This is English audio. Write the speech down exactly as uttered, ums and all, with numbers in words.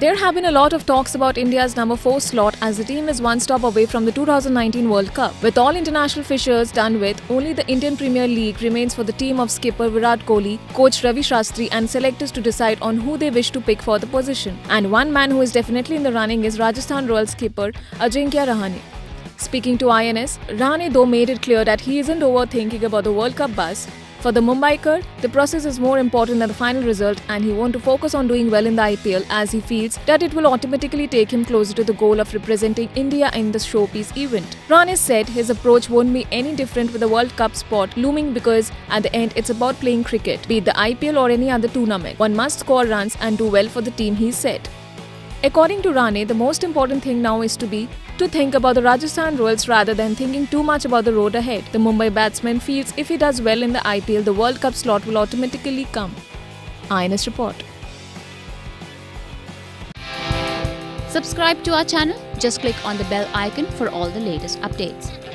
There have been a lot of talks about India's number four slot as the team is one stop away from the two thousand nineteen World Cup. With all international fixtures done with, only the Indian Premier League remains for the team of skipper Virat Kohli, coach Ravi Shastri and selectors to decide on who they wish to pick for the position. And one man who is definitely in the running is Rajasthan Royals skipper Ajinkya Rahane. Speaking to I N S, Rahane though made it clear that he isn't overthinking about the World Cup buzz. For the Mumbaiker, the process is more important than the final result and he wants to focus on doing well in the I P L as he feels that it will automatically take him closer to the goal of representing India in the showpiece event. Rahane said his approach won't be any different with the World Cup spot looming because at the end it's about playing cricket, be it the I P L or any other tournament. One must score runs and do well for the team, he said. According to Rahane, the most important thing now is to be to think about the Rajasthan Royals rather than thinking too much about the road ahead. The Mumbai batsman feels if he does well in the I P L, the World Cup slot will automatically come. I N S report. Subscribe to our channel. Just click on the bell icon for all the latest updates.